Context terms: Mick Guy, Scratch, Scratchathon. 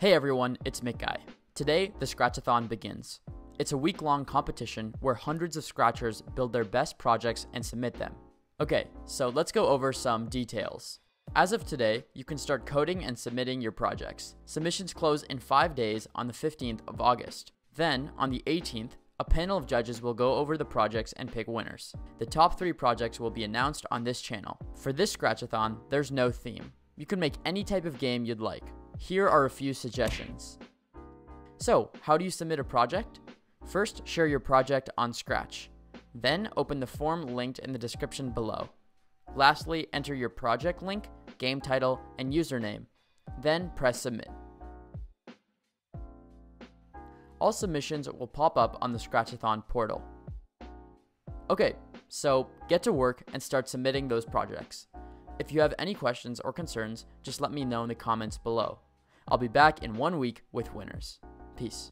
Hey everyone, it's Mick Guy. Today, the Scratchathon begins. It's a week-long competition where hundreds of Scratchers build their best projects and submit them. Okay, so let's go over some details. As of today, you can start coding and submitting your projects. Submissions close in 5 days on the 15th of August. Then, on the 18th, a panel of judges will go over the projects and pick winners. The top 3 projects will be announced on this channel. For this Scratchathon, there's no theme. You can make any type of game you'd like. Here are a few suggestions. So, how do you submit a project? First, share your project on Scratch. Then, open the form linked in the description below. Lastly, enter your project link, game title, and username. Then, press Submit. All submissions will pop up on the Scratchathon portal. Okay, so get to work and start submitting those projects. If you have any questions or concerns, just let me know in the comments below. I'll be back in 1 week with winners. Peace.